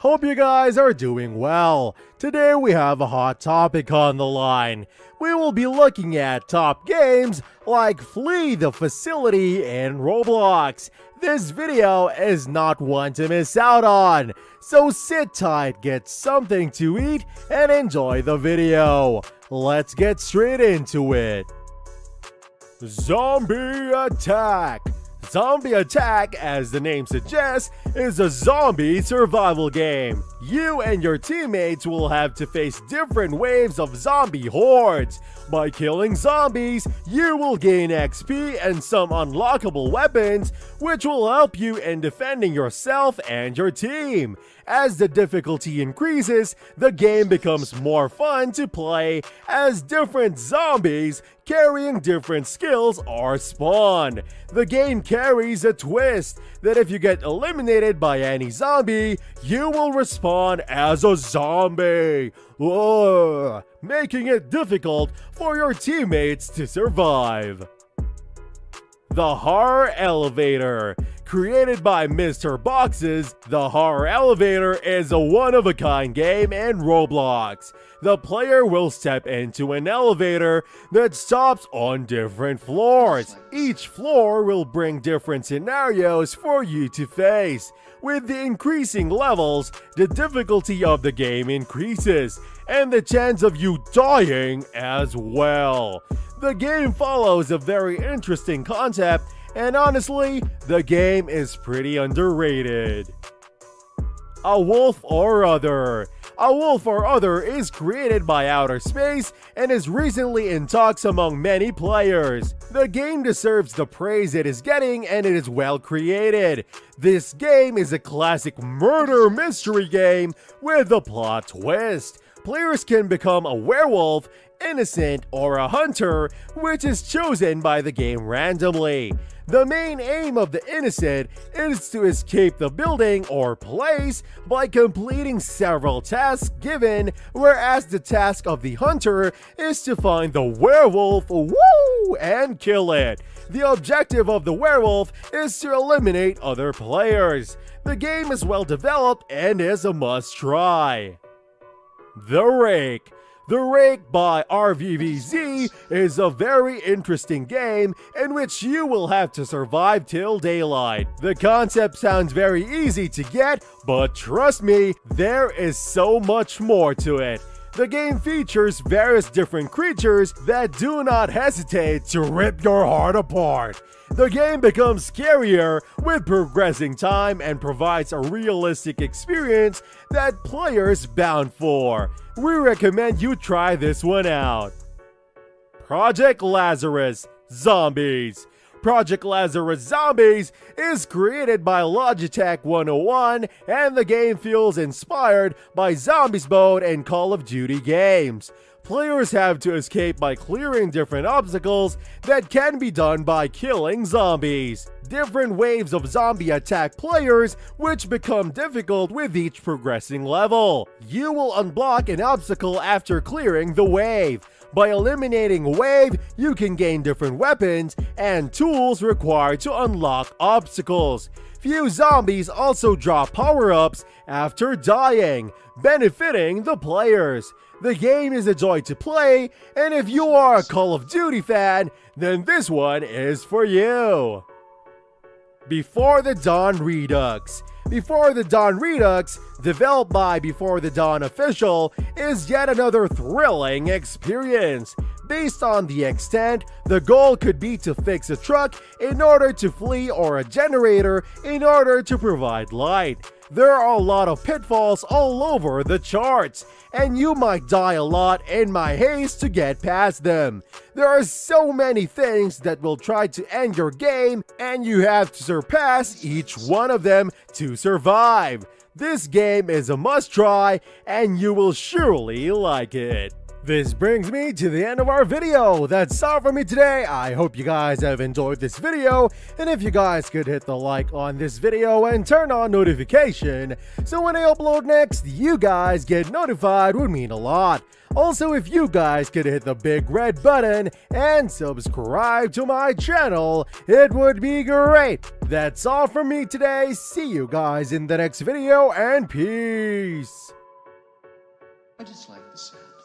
Hope you guys are doing well. Today we have a hot topic on the line. We will be looking at top games like Flee the Facility and Roblox. This video is not one to miss out on, so sit tight, get something to eat, and enjoy the video. Let's get straight into it. Zombie Attack. Zombie Attack, as the name suggests, is a zombie survival game. You and your teammates will have to face different waves of zombie hordes. By killing zombies, you will gain XP and some unlockable weapons, which will help you in defending yourself and your team. As the difficulty increases, the game becomes more fun to play as different zombies carrying different skills are spawned. The game carries a twist that if you get eliminated by any zombie, you will respawn as a zombie, making it difficult for your teammates to survive. The Horror Elevator. Created by Mr. Boxes, The Horror Elevator is a one-of-a-kind game in Roblox. The player will step into an elevator that stops on different floors. Each floor will bring different scenarios for you to face. With the increasing levels, the difficulty of the game increases, and the chance of you dying as well. The game follows a very interesting concept, and honestly, the game is pretty underrated. A Wolf or Other. A Wolf or Other is created by Outer Space and is recently in talks among many players. The game deserves the praise it is getting, and it is well created. This game is a classic murder mystery game with a plot twist. Players can become a werewolf, innocent, or a hunter, which is chosen by the game randomly. The main aim of the innocent is to escape the building or place by completing several tasks given, whereas the task of the hunter is to find the werewolf and kill it. The objective of the werewolf is to eliminate other players. The game is well developed and is a must try. The Rake. The Rake by RVVZ is a very interesting game in which you will have to survive till daylight. The concept sounds very easy to get, but trust me, there is so much more to it. The game features various different creatures that do not hesitate to rip your heart apart. The game becomes scarier with progressing time and provides a realistic experience that players bound for. We recommend you try this one out. Project Lazarus Zombies. Project Lazarus Zombies is created by Logitech 101, and the game feels inspired by Zombies mode and Call of Duty games. Players have to escape by clearing different obstacles that can be done by killing zombies. Different waves of zombie attack players, which become difficult with each progressing level. You will unblock an obstacle after clearing the wave. By eliminating a wave, you can gain different weapons and tools required to unlock obstacles. Few zombies also drop power-ups after dying, benefiting the players. The game is a joy to play, and if you are a Call of Duty fan, then this one is for you. Before the Dawn Redux. Before the Dawn Redux, developed by Before the Dawn Official, is yet another thrilling experience. Based on the extent, the goal could be to fix a truck in order to flee or a generator in order to provide light. There are a lot of pitfalls all over the charts, and you might die a lot in my haste to get past them. There are so many things that will try to end your game, and you have to surpass each one of them to survive. This game is a must try, and you will surely like it. This brings me to the end of our video. That's all for me today. I hope you guys have enjoyed this video, and if you guys could hit the like on this video and turn on notification so when I upload next you guys get notified would mean a lot. Also, if you guys could hit the big red button and subscribe to my channel, it would be great. That's all for me today. See you guys in the next video, and peace. I just like the sound.